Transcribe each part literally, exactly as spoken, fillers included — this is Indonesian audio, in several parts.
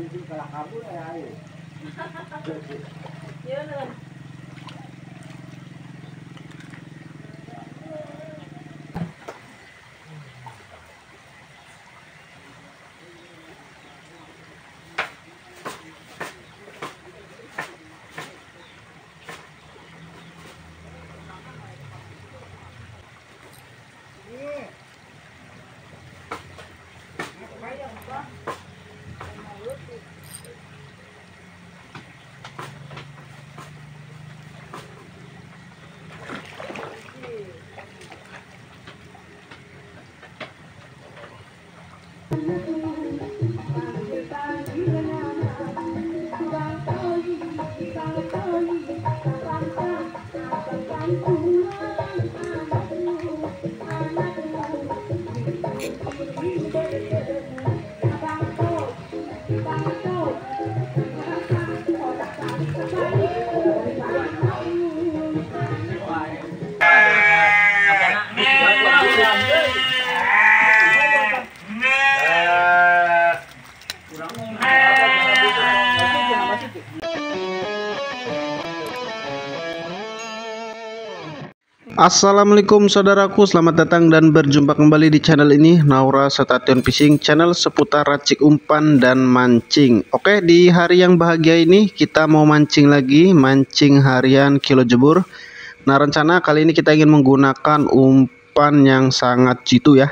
itu kalah kabur ya air. Assalamualaikum saudaraku, selamat datang dan berjumpa kembali di channel ini, Naura Station Fishing, channel seputar racik umpan dan mancing. Oke, di hari yang bahagia ini kita mau mancing lagi, mancing harian kilo jebur. Nah, rencana kali ini kita ingin menggunakan umpan yang sangat jitu ya,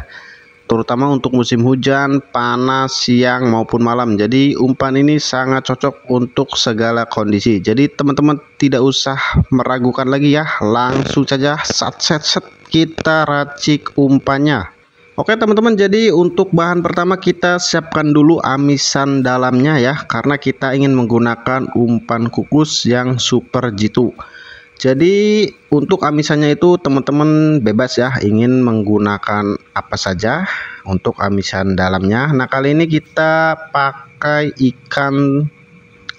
terutama untuk musim hujan, panas, siang maupun malam. Jadi umpan ini sangat cocok untuk segala kondisi. Jadi teman-teman tidak usah meragukan lagi ya, langsung saja set set set kita racik umpannya. Oke teman-teman, jadi untuk bahan pertama kita siapkan dulu amisan dalamnya ya, karena kita ingin menggunakan umpan kukus yang super jitu. Jadi untuk amisannya itu teman-teman bebas ya, ingin menggunakan apa saja untuk amisan dalamnya. Nah, kali ini kita pakai ikan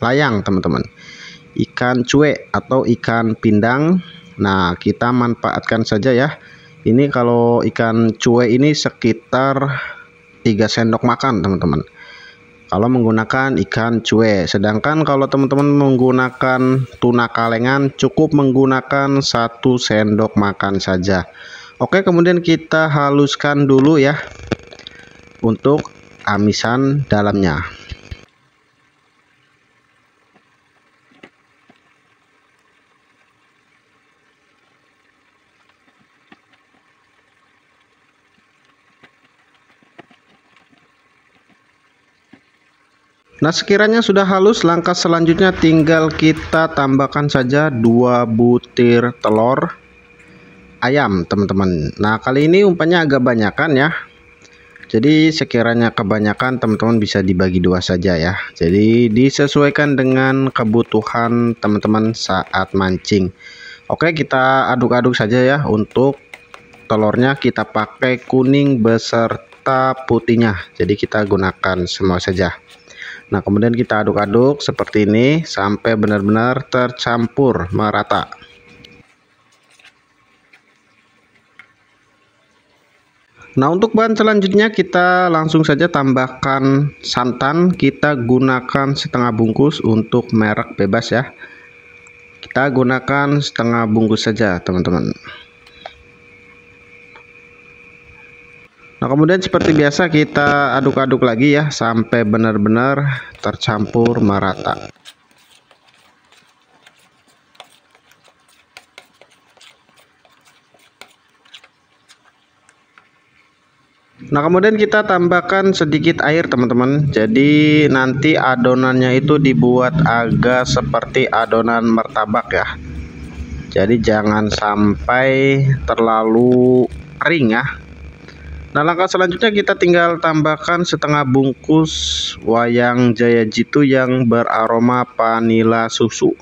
layang teman-teman, ikan cuek atau ikan pindang. Nah, kita manfaatkan saja ya. Ini kalau ikan cuek ini sekitar tiga sendok makan teman-teman, kalau menggunakan ikan cuek. Sedangkan kalau teman-teman menggunakan tuna kalengan cukup menggunakan satu sendok makan saja. Oke, kemudian kita haluskan dulu ya untuk amisan dalamnya. Nah, sekiranya sudah halus, langkah selanjutnya tinggal kita tambahkan saja dua butir telur ayam teman-teman. Nah, kali ini umpannya agak banyakan ya, jadi sekiranya kebanyakan teman-teman bisa dibagi dua saja ya. Jadi disesuaikan dengan kebutuhan teman-teman saat mancing. Oke, kita aduk-aduk saja ya. Untuk telurnya kita pakai kuning beserta putihnya, jadi kita gunakan semua saja. Nah, kemudian kita aduk-aduk seperti ini sampai benar-benar tercampur merata. Nah, untuk bahan selanjutnya kita langsung saja tambahkan santan. Kita gunakan setengah bungkus, untuk merek bebas ya, kita gunakan setengah bungkus saja teman-teman. Nah, kemudian seperti biasa kita aduk-aduk lagi ya sampai benar-benar tercampur merata. Nah, kemudian kita tambahkan sedikit air teman-teman. Jadi nanti adonannya itu dibuat agak seperti adonan martabak ya, jadi jangan sampai terlalu kering ya. Nah, langkah selanjutnya kita tinggal tambahkan setengah bungkus Wayang Jaya Jitu yang beraroma vanila susu.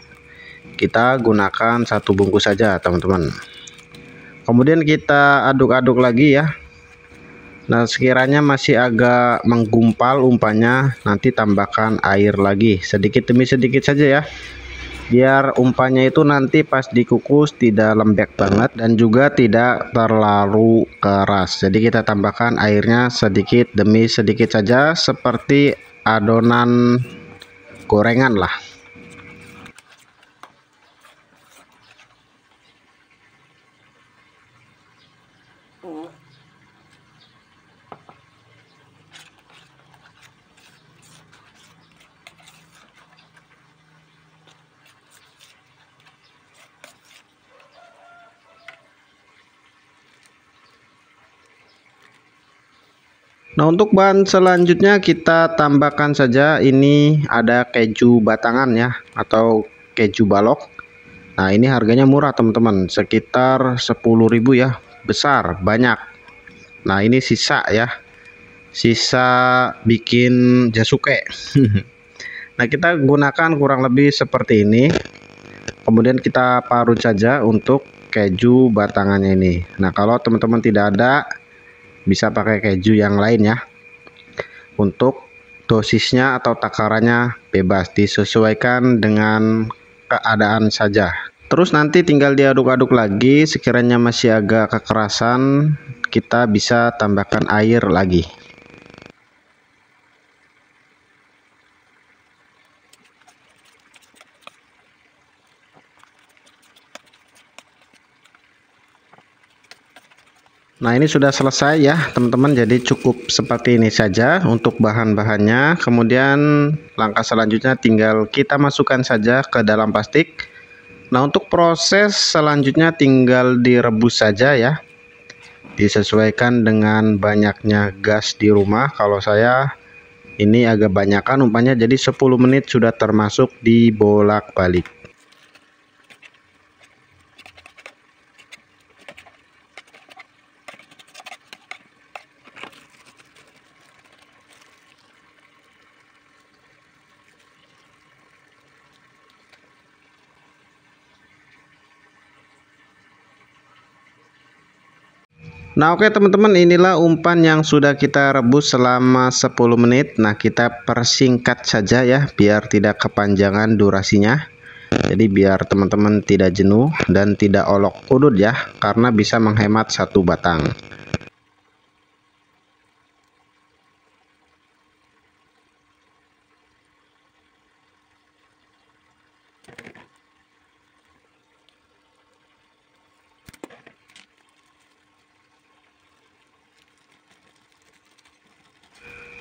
Kita gunakan satu bungkus saja teman-teman. Kemudian kita aduk-aduk lagi ya. Nah, sekiranya masih agak menggumpal umpannya, nanti tambahkan air lagi sedikit demi sedikit saja ya, biar umpannya itu nanti pas dikukus tidak lembek banget dan juga tidak terlalu keras. Jadi kita tambahkan airnya sedikit demi sedikit saja seperti adonan gorengan lah. Nah, untuk bahan selanjutnya kita tambahkan saja, ini ada keju batangan ya, atau keju balok. Nah, ini harganya murah teman-teman, sekitar sepuluh ribu ya, besar, banyak. Nah, ini sisa ya, sisa bikin jasuke. Nah, kita gunakan kurang lebih seperti ini. Kemudian kita parut saja untuk keju batangannya ini. Nah, kalau teman-teman tidak ada, bisa pakai keju yang lain ya. Untuk dosisnya atau takarannya bebas, disesuaikan dengan keadaan saja. Terus nanti tinggal diaduk-aduk lagi. Sekiranya masih agak kekerasan, kita bisa tambahkan air lagi. Nah, ini sudah selesai ya teman-teman, jadi cukup seperti ini saja untuk bahan-bahannya. Kemudian langkah selanjutnya tinggal kita masukkan saja ke dalam plastik. Nah, untuk proses selanjutnya tinggal direbus saja ya, disesuaikan dengan banyaknya gas di rumah. Kalau saya ini agak banyakan umpannya, jadi sepuluh menit sudah termasuk di bolak-balik. Nah, oke teman-teman, inilah umpan yang sudah kita rebus selama sepuluh menit. Nah, kita persingkat saja ya biar tidak kepanjangan durasinya. Jadi biar teman-teman tidak jenuh dan tidak olok udut ya, karena bisa menghemat satu batang.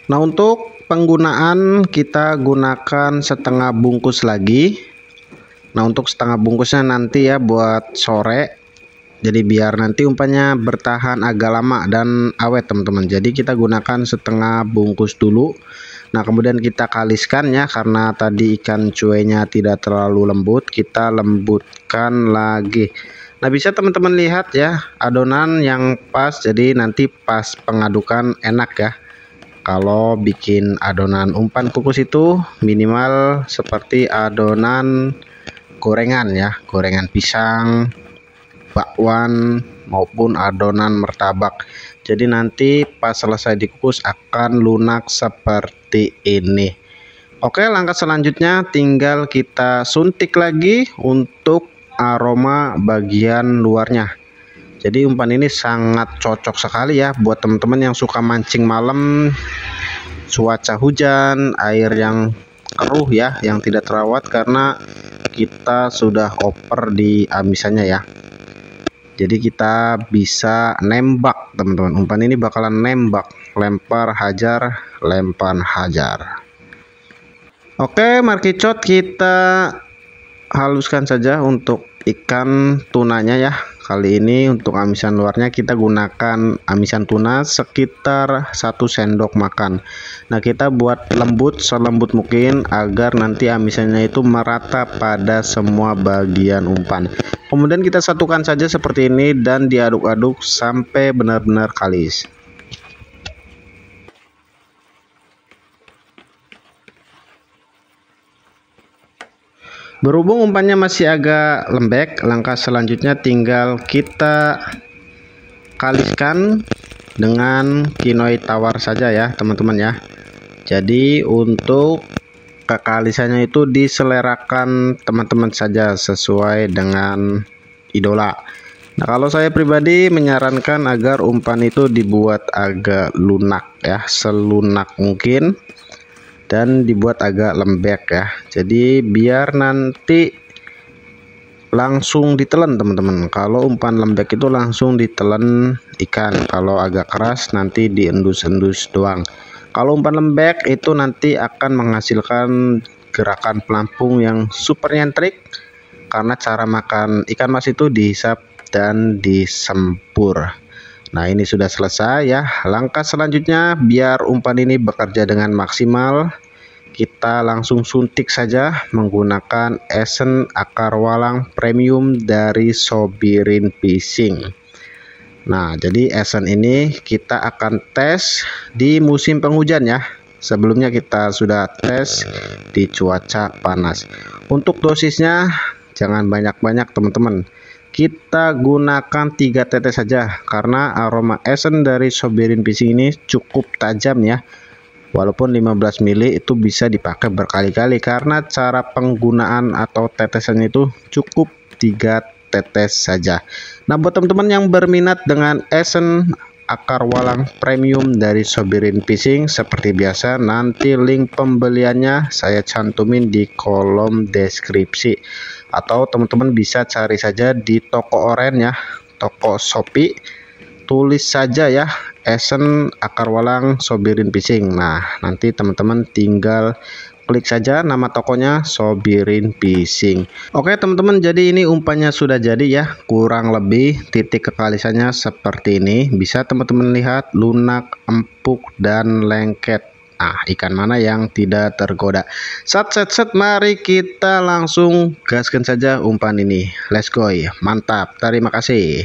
Nah, untuk penggunaan kita gunakan setengah bungkus lagi. Nah, untuk setengah bungkusnya nanti ya buat sore, jadi biar nanti umpannya bertahan agak lama dan awet teman-teman. Jadi kita gunakan setengah bungkus dulu. Nah, kemudian kita kaliskan ya, karena tadi ikan cuenya tidak terlalu lembut, kita lembutkan lagi. Nah, bisa teman-teman lihat ya adonan yang pas, jadi nanti pas pengadukan enak ya. Kalau bikin adonan umpan kukus itu minimal seperti adonan gorengan ya, gorengan pisang, bakwan, maupun adonan martabak. Jadi nanti pas selesai dikukus akan lunak seperti ini. Oke, langkah selanjutnya tinggal kita suntik lagi untuk aroma bagian luarnya. Jadi umpan ini sangat cocok sekali ya buat teman-teman yang suka mancing malam, cuaca hujan, air yang keruh ya, yang tidak terawat, karena kita sudah oper di amisannya ya. Jadi kita bisa nembak teman-teman, umpan ini bakalan nembak, lempar hajar, lempar hajar. Oke, markicot kita haluskan saja untuk ikan tunanya ya. Kali ini untuk amisan luarnya kita gunakan amisan tuna sekitar satu sendok makan. Nah, kita buat lembut selembut mungkin agar nanti amisannya itu merata pada semua bagian umpan. Kemudian kita satukan saja seperti ini dan diaduk-aduk sampai benar-benar kalis. Berhubung umpannya masih agak lembek, langkah selanjutnya tinggal kita kaliskan dengan kinoi tawar saja ya teman-teman ya. Jadi untuk kekalisannya itu diselerakan teman-teman saja sesuai dengan idola. Nah, kalau saya pribadi menyarankan agar umpan itu dibuat agak lunak ya, selunak mungkin. dan dibuat agak lembek ya, jadi biar nanti langsung ditelan teman-teman. Kalau umpan lembek itu langsung ditelan ikan, kalau agak keras nanti diendus-endus doang. Kalau umpan lembek itu nanti akan menghasilkan gerakan pelampung yang super nyentrik, karena cara makan ikan mas itu dihisap dan disempur. Nah, ini sudah selesai ya. Langkah selanjutnya biar umpan ini bekerja dengan maksimal, kita langsung suntik saja menggunakan esen akar walang premium dari Sobirin Fishing. Nah, jadi esen ini kita akan tes di musim penghujan ya. Sebelumnya kita sudah tes di cuaca panas. Untuk dosisnya jangan banyak-banyak teman-teman, kita gunakan tiga tetes saja, karena aroma esen dari Sobirin Fishing ini cukup tajam ya. Walaupun lima belas mili itu bisa dipakai berkali-kali, karena cara penggunaan atau tetesan itu cukup tiga tetes saja. Nah, buat teman-teman yang berminat dengan esen akar walang premium dari Sobirin Fishing, seperti biasa nanti link pembeliannya saya cantumin di kolom deskripsi, atau teman-teman bisa cari saja di toko orange ya, toko Shopee, tulis saja ya esen akar walang Sobirin Fishing. Nah, nanti teman-teman tinggal klik saja nama tokonya, Sobirin Fishing. Oke teman-teman, jadi ini umpannya sudah jadi ya, kurang lebih titik kekalisannya seperti ini, bisa teman-teman lihat lunak, empuk, dan lengket. Ah, ikan mana yang tidak tergoda? Set set set, mari kita langsung gaskan saja umpan ini. Let's go. Mantap. Terima kasih.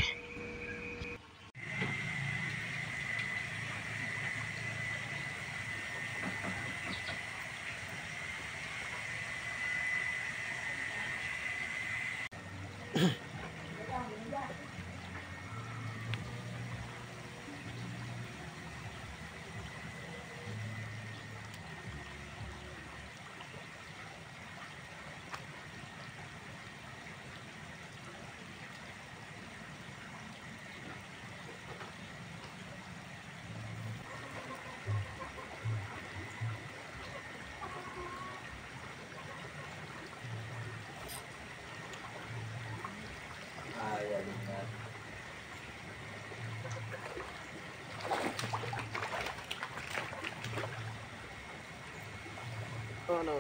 Oh no.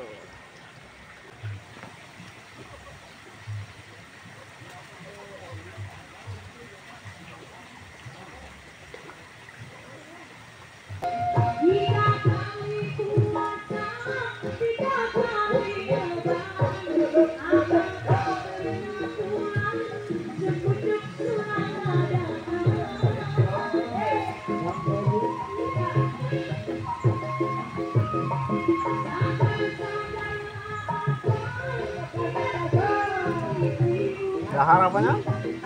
Nah, harapannya balik-balik.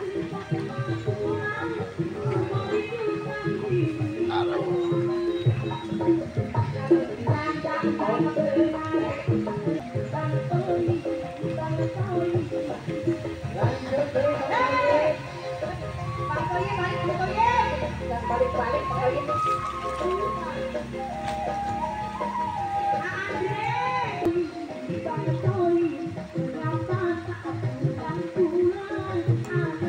Thank you.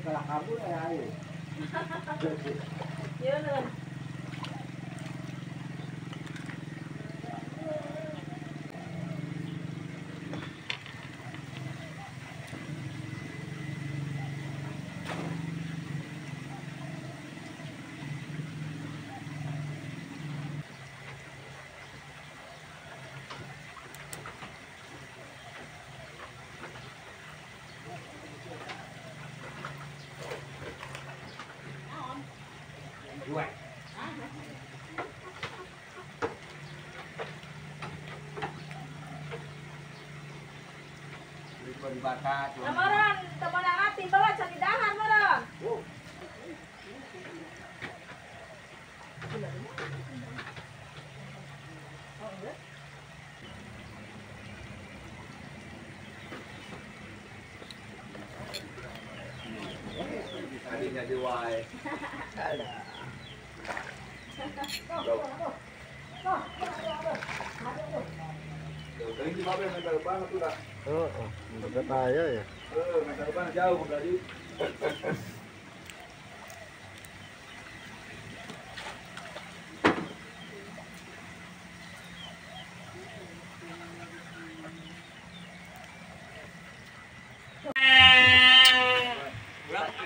Kalau kabur ya ayo. Ya udah. Bakat. Amaran, teman hati bawa cari dahan, amaran. Tadi jadi wai. Ada. Tadi di babel meter banget tuh dah. Oh, enggak tahu ya. Eh, meter banget jauh tadi.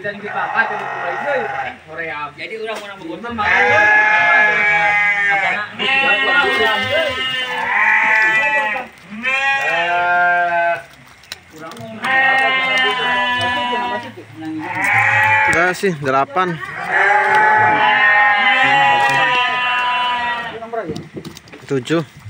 Jadi dibakar jadi mulai sore ya. Jadi orang mau nambah gunung mah. Apa enggak sih, delapan. Tujuh.